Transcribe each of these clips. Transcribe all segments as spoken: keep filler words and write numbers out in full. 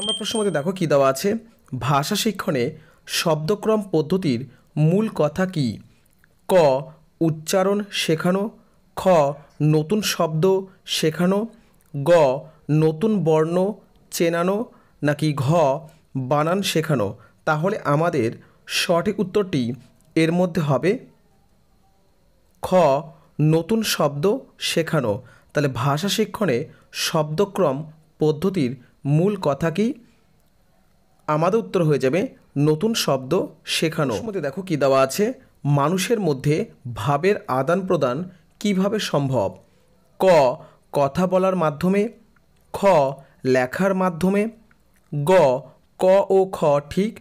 নম্বর প্রশ্ন মধ্যে দেখো কি দেওয়া আছে, ভাষা শিক্ষণে শব্দক্রম পদ্ধতির মূল কথা কি? ক উচ্চারণ শেখানো, খ নতুন শব্দ শেখানো, গ নতুন বর্ণ চেনানো, নাকি ঘ বানান শেখানো। তাহলে আমাদের সঠিক উত্তরটি এর মধ্যে হবে খ নতুন শব্দ শেখানো। তাহলে ভাষা শিক্ষণে শব্দক্রম পদ্ধতির মূল কথা কি? আমাদের উত্তর হয়ে যাবে নতুন শব্দ শেখানো। মধ্যে দেখো কি দেওয়া আছে, মানুষের মধ্যে ভাবের আদান প্রদান কিভাবে সম্ভব? ক কথা বলার মাধ্যমে, খ লেখার মাধ্যমে, গ ক ও খ ঠিক,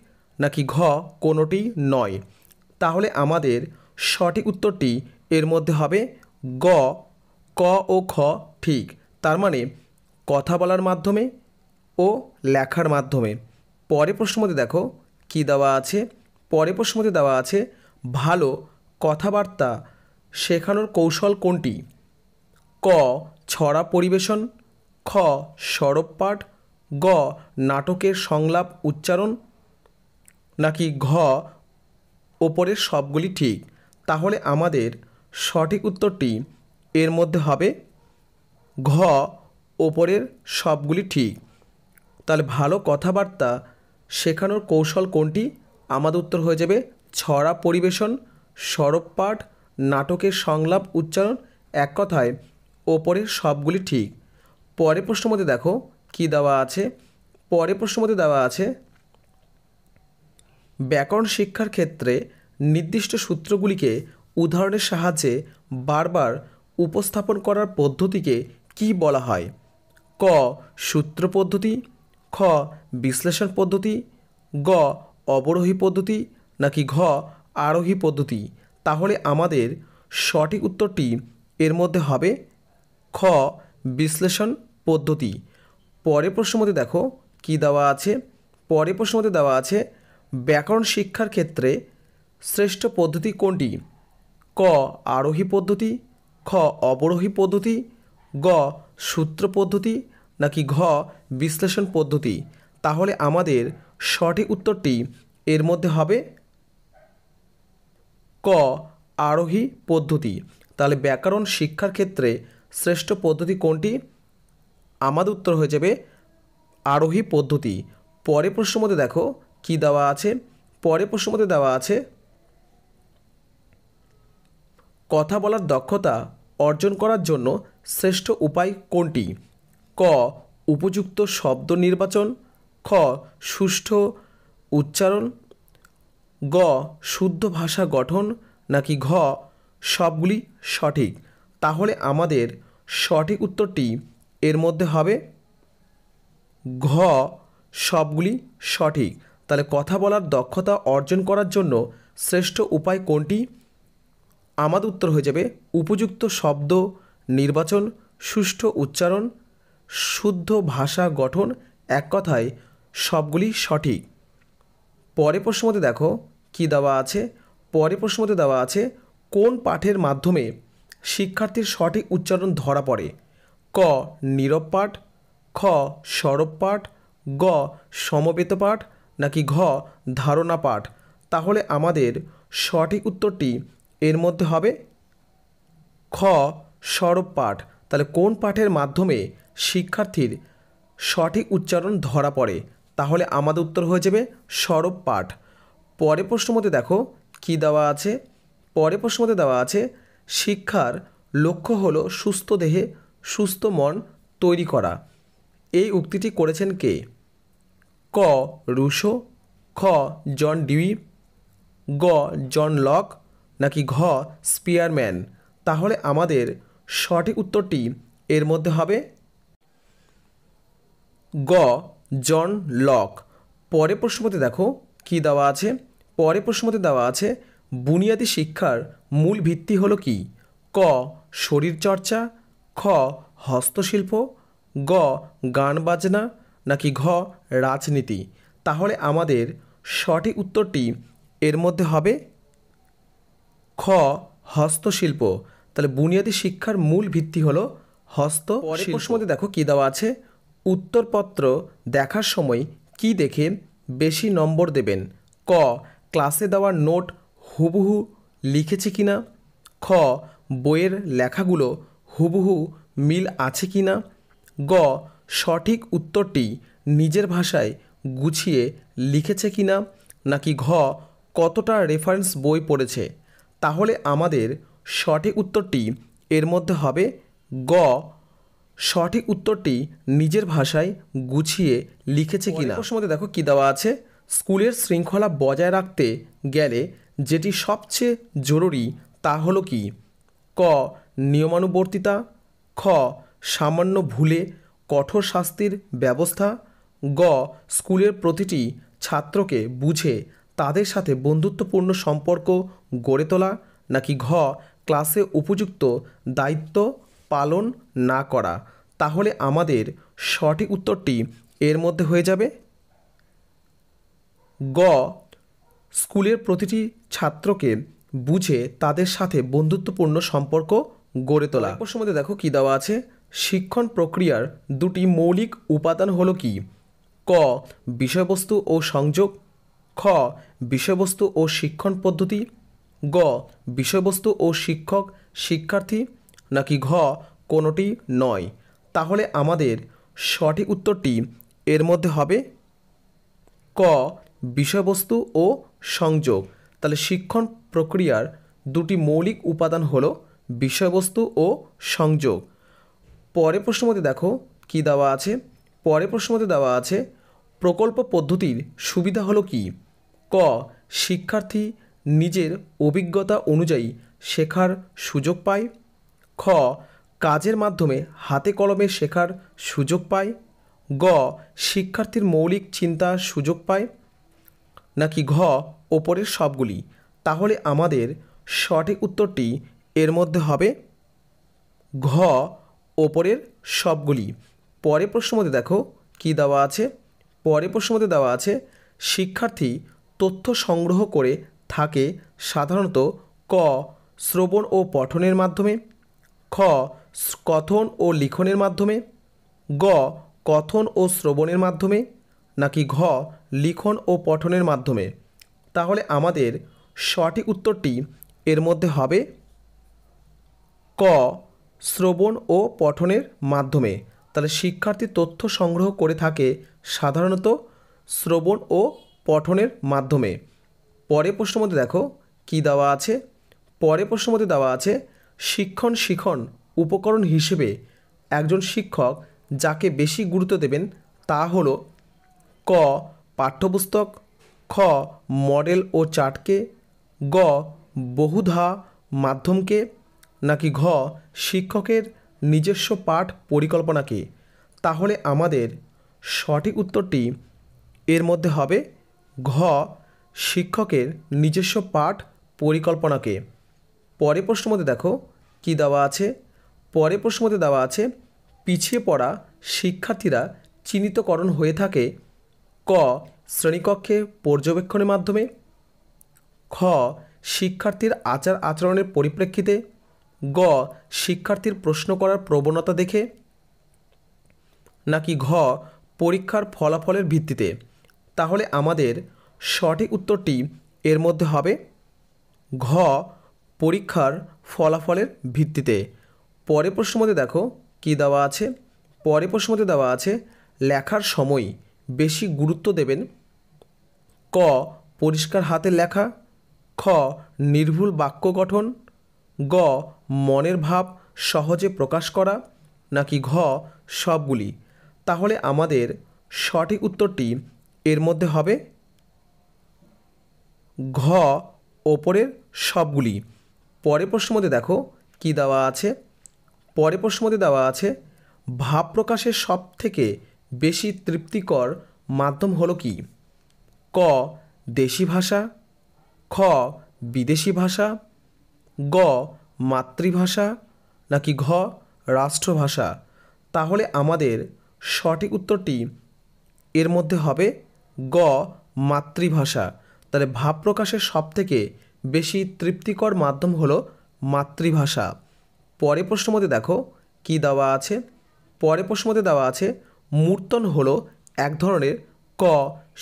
নাকি ঘ কোনোটি নয়। তাহলে আমাদের সঠিক উত্তরটি এর মধ্যে হবে গ ক ও খ ঠিক। তার মানে কথা বলার মাধ্যমে ও লেখার মাধ্যমে। পরের প্রশ্নমতে দেখো কি দেওয়া আছে, পরের প্রশ্নমতে দেওয়া আছে ভালো কথাবার্তা শেখানোর কৌশল কোনটি? ক ছড়া পরিবেশন, খ সরব পাঠ, গ নাটকের সংলাপ উচ্চারণ, নাকি ঘ ওপরের সবগুলি ঠিক। তাহলে আমাদের সঠিক উত্তরটি এর মধ্যে হবে ঘ ওপরের সবগুলি ঠিক। তাহলে ভালো কথাবার্তা শেখানোর কৌশল কোনটি? আমাদের উত্তর হয়ে যাবে ছড়া পরিবেশন, সরব পাঠ, নাটকের সংলাপ উচ্চারণ, এক কথায় ওপরের সবগুলি ঠিক। পরের প্রশ্ন মধ্যে দেখো কি দেওয়া আছে, পরের প্রশ্ন মধ্যে দেওয়া আছে ব্যাকরণ শিক্ষার ক্ষেত্রে নির্দিষ্ট সূত্রগুলিকে উদাহরণের সাহায্যে বারবার উপস্থাপন করার পদ্ধতিকে কি বলা হয়? ক সূত্র পদ্ধতি, খ বিশ্লেষণ পদ্ধতি, গ অবরোহী পদ্ধতি, নাকি ঘ আরোহী পদ্ধতি। তাহলে আমাদের সঠিক উত্তরটি এর মধ্যে হবে খ বিশ্লেষণ পদ্ধতি। পরের প্রশ্নমতে দেখো কি দেওয়া আছে, পরের প্রশ্নমতে দেওয়া আছে ব্যাকরণ শিক্ষার ক্ষেত্রে শ্রেষ্ঠ পদ্ধতি কোনটি? ক আরোহী পদ্ধতি, খ অবরোহী পদ্ধতি, গ সূত্র পদ্ধতি, নাকি ঘ বিশ্লেষণ পদ্ধতি। তাহলে আমাদের সঠিক উত্তরটি এর মধ্যে হবে ক আরোহী পদ্ধতি। তাহলে ব্যাকরণ শিক্ষার ক্ষেত্রে শ্রেষ্ঠ পদ্ধতি কোনটি? আমাদের উত্তর হয়ে যাবে আরোহী পদ্ধতি। পরের প্রশ্ন মধ্যে দেখো কি দেওয়া আছে, পরের প্রশ্ন মধ্যে দেওয়া আছে কথা বলার দক্ষতা অর্জন করার জন্য শ্রেষ্ঠ উপায় কোনটি? ক উপযুক্ত শব্দ নির্বাচন, খ সুষ্ঠু উচ্চারণ, গ শুদ্ধ ভাষা গঠন, নাকি ঘ সবগুলি সঠিক। তাহলে আমাদের সঠিক উত্তরটি এর মধ্যে হবে ঘ সবগুলি সঠিক। তাহলে কথা বলার দক্ষতা অর্জন করার জন্য শ্রেষ্ঠ উপায় কোনটি? আমাদের উত্তর হয়ে যাবে উপযুক্ত শব্দ নির্বাচন, সুষ্ঠু উচ্চারণ, শুদ্ধ ভাষা গঠন, এক কথায় সবগুলি সঠিক। পরের প্রশ্নমতে দেখো কি দেওয়া আছে, পরের প্রশ্নমতে দেওয়া আছে কোন পাঠের মাধ্যমে শিক্ষার্থীর সঠিক উচ্চারণ ধরা পড়ে? ক নীরব পাঠ, খ সরব পাঠ, গ সমবেত পাঠ, নাকি ঘ ধারণা পাঠ। তাহলে আমাদের সঠিক উত্তরটি এর মধ্যে হবে খ সরব পাঠ। তাহলে কোন পাঠের মাধ্যমে শিক্ষার্থীর সঠিক উচ্চারণ ধরা পড়ে? তাহলে আমাদের উত্তর হয়ে যাবে সরব পাঠ। পরের প্রশ্নমতে দেখো কি দেওয়া আছে, পরের প্রশ্নমতে দেওয়া আছে শিক্ষার লক্ষ্য হলো সুস্থ দেহে সুস্থ মন তৈরি করা। এই উক্তিটি করেছেন কে? ক রুশো, খ জন ডিউই, গ জন লক, নাকি ঘ স্পিয়ারম্যান। তাহলে আমাদের সঠিক উত্তরটি এর মধ্যে হবে গ জন লক। পরের প্রশ্নমতে দেখো কি দেওয়া আছে, পরের প্রশ্নমতে দেওয়া আছে বুনিয়াদী শিক্ষার মূল ভিত্তি হলো কি? ক শরীরচর্চা, খ হস্তশিল্প, গ গান বাজনা, নাকি ঘ রাজনীতি। তাহলে আমাদের সঠিক উত্তরটি এর মধ্যে হবে খ হস্তশিল্প। তাহলে বুনিয়াদী শিক্ষার মূল ভিত্তি হলো হস্তশিল্প। পরের প্রশ্নমতে দেখো কি দেওয়া আছে उत्तरपत्र देखार समय कि देखे बेशी नम्बर देबेन। क क्लासे देवा नोट हुबहु लिखेछे किना। ख बोयेर लेखागुलो हुबहु मिल आछे किना। ग सठिक उत्तरटी निजेर भाषाय गुछिए लिखेछे किना नाकि घ कतटा रेफारेंस बोई पड़ेछे। ताहले आमादेर सठिक उत्तरटी एर मध्ये हबे ग सठिक उत्तरटी निजेर भाषाय गुछिए लिखेछे किना। प्रश्न मते देखो कि देवा आछे स्कूलेर श्रृंखला बजाय राखते गेले जेटी सबचेये जरूरी ता हलो कि। क नियमानुवर्तिता। ख सामान्य भूले कठोर शास्तिर व्यवस्था। ग स्कूलेर प्रतिटी छात्रके बुझे तादेर साथे बंधुत्वपूर्ण सम्पर्क गड़े तोला नाकि घ क्लासे उपयुक्त दायित्व पालन ना करा। ताहले आमादेर सठिक उत्तरटी एर मध्ये हये जाबे ग स्कूलेर प्रतिटी छात्रके बुझे तादेर साथे बंधुत्वपूर्ण सम्पर्क गड़े तोला। प्रश्न मते देखो कि देवा आछे शिक्षण प्रक्रियार दुटी मौलिक उपादान हलो कि। क विषयबस्तु ओ संयोग। ख विषयबस्तु ओ शिक्षण पद्धति। ग विषयबस्तु ओ शिक्षक शिक्षार्थी नाकि घ कोनोटी नय। ताहले आमादेर सठिक उत्तरटी एर मध्ये हबे क विषयबस्तु ओ संयोग। ताहले शिक्षण प्रक्रियार दुटी मौलिक उपादान हलो विषयबस्तु ओ संयोग। परेर प्रश्नमते देखो कि देवा आछे। परेर प्रश्नमते देवा आछे प्रकल्प पद्धतिर सुविधा हलो कि। क शिक्षार्थी निजेर अभिज्ञता अनुयायी शेखार सुयोग पाय। ख काजेर माध्यमे हाथे कलमे शेखार सुयोग पाय। ग शिक्षार्थीर मौलिक चिंता सुयोग पाय नाकि घ ओपरेर सबगुली। ताहले आमादेर सठिक उत्तरटी एर मध्ये हबे घ ओपरेर सबगुली। परेर प्रश्नमते देखो कि देवा आछे। परेर प्रश्नमते देवा आछे शिक्षार्थी तथ्य संग्रह करे थाके साधारणत क श्रवण ओ पठनेर माध्यमे। ख कथन ओ लिखनेर माध्यमे। ग कथन ओ श्रवणेर माध्यमे नाकि घ लिखन ओ पठनेर माध्यमे। ताहले आमादेर सठिक उत्तरटी एर मध्ये हबे क श्रवण ओ पठनेर माध्यमे। ताहले शिक्षार्थी तथ्य संग्रह करे थाके साधारणत श्रवण ओ पठनेर माध्यमे। परेर प्रश्नमते देखो कि देवा आछे। परेर प्रश्नमते देवा आछे शिक्षण शिक्षण उपकरण हिसेबे एकजन शिक्षक जाके बेशी गुरुत्व देबेन ता हलो क पाठ्यपुस्तक। ख मडेल ओ चार्टके। ग बहुधा माध्यमके नाकि घ शिक्षकेर निजस्व पाठ परिकल्पनाके। ताहले आमादेर सठिक उत्तरटी एर मध्ये हबे घ शिक्षकेर निजस्व पाठ परिकल्पनाके। परेर प्रश्नमते देखो कि देवा आछे। परेर प्रश्नमते देवा आछे पिछिए पड़ा शिक्षार्थीरा चिन्हितकरण हये थाके क श्रेणीकक्षे पर्यवेक्षणेर माध्यमे। ख शिक्षार्थीर आचार आचरणेर परिप्रेक्षिते। ग शिक्षार्थीर प्रश्न करार प्रवणता देखे नाकि घ परीक्षार फलाफलेर भित्तिते। ताहले आमादेर सठिक उत्तरटी एर मध्ये हबे घ परीक्षार फलाफलेर भित्तिते। परेर प्रश्नमते देखो कि देवा आछे। परेर प्रश्नमते देवा आछे लेखार समय बेशी गुरुत्व देबेन क परिष्कार हाते लेखा। ख निर्भुल वाक्य गठन। ग मनेर भाव सहजे प्रकाश करा नाकि घ सबगुली। ताहले आमादेर सठिक उत्तरटी एर मध्ये हबे घ ओपरेर सबगुली। परेर प्रश्नमते देखो कि देवा आछे। परेर प्रश्नमते देवा आछे भाव प्रकाशेर सबथेके बेशी तृप्तिकर माध्यम हलो कि। क देशी भाषा। ख विदेशी भाषा। ग मातृभाषा नाकि घ राष्ट्रभाषा। ताहले आमादेर सठिक उत्तरटी एर मध्ये हबे ग मातृभाषा। ताहले भाव प्रकाशेर सबथेके बेशी तृप्तिकर माध्यम हलो मातृभाषा। परेर प्रश्नमते देखो कि देवा आछे। परेर प्रश्नमते देवा आछे মূর্তন হলো এক ধরনের ক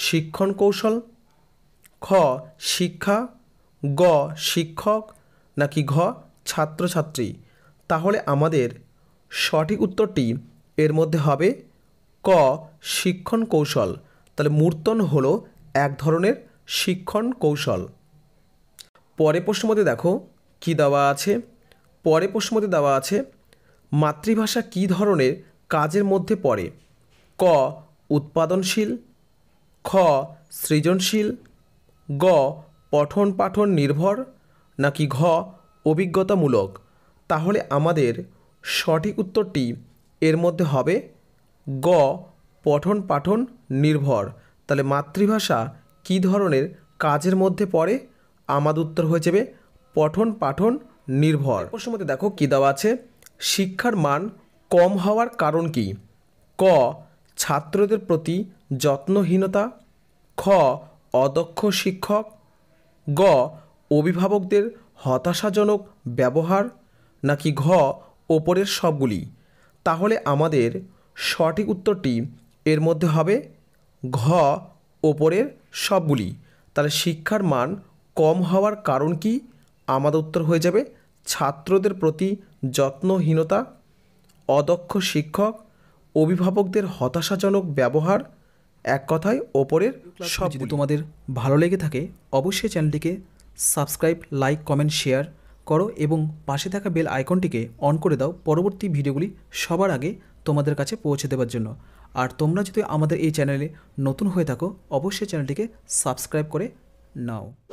শিক্ষণ কৌশল, খ শিক্ষা, গ শিক্ষক নাকি ঘ ছাত্রছাত্রী। তাহলে আমাদের সঠিক উত্তরটি এর মধ্যে হবে ক শিক্ষণ কৌশল। তাহলে মূর্তন হলো এক ধরনের শিক্ষণ কৌশল। পরের প্রশ্নমতে দেখো কি দেওয়া আছে। পরের প্রশ্নমতে দেওয়া আছে মাতৃভাষা কি ধরনের কাজের মধ্যে পড়ে। ক উৎপাদনশীল, খ সৃজনশীল, গ পঠন পাঠন নির্ভর নাকি ঘ অভিজ্ঞতামূলক। তাহলে আমাদের সঠিক উত্তরটি এর মধ্যে হবে গ পঠন পাঠন নির্ভর। তাহলে মাতৃভাষা কি ধরনের কাজের মধ্যে পড়ে, আমাদের উত্তর হয়ে যাবে পঠন পাঠন নির্ভর। প্রশ্নমতে দেখো কী দেওয়া আছে, শিক্ষার মান কম হওয়ার কারণ কি। ক ছাত্রদের প্রতি যত্নহীনতা, খ অদক্ষ শিক্ষক, গ অভিভাবকদের হতাশাজনক ব্যবহার নাকি ঘ ওপরের সবগুলি। তাহলে আমাদের সঠিক উত্তরটি এর মধ্যে হবে ঘ ওপরের সবগুলি। তাহলে শিক্ষার মান কম হওয়ার কারণ কি, আমাদের উত্তর হয়ে যাবে ছাত্রদের প্রতি যত্নহীনতা, অদক্ষ শিক্ষক, অভিভাবকদের হতাশাজনক ব্যবহার, এক কথায় ওপরের সব। যদি তোমাদের ভালো লেগে থাকে অবশ্যই চ্যানেলটিকে সাবস্ক্রাইব, লাইক, কমেন্ট, শেয়ার করো এবং পাশে থাকা বেল আইকনটিকে অন করে দাও পরবর্তী ভিডিওগুলি সবার আগে তোমাদের কাছে পৌঁছে দেওয়ার জন্য। আর তোমরা যদি আমাদের এই চ্যানেলে নতুন হয়ে থাকো অবশ্যই চ্যানেলটিকে সাবস্ক্রাইব করে নাও।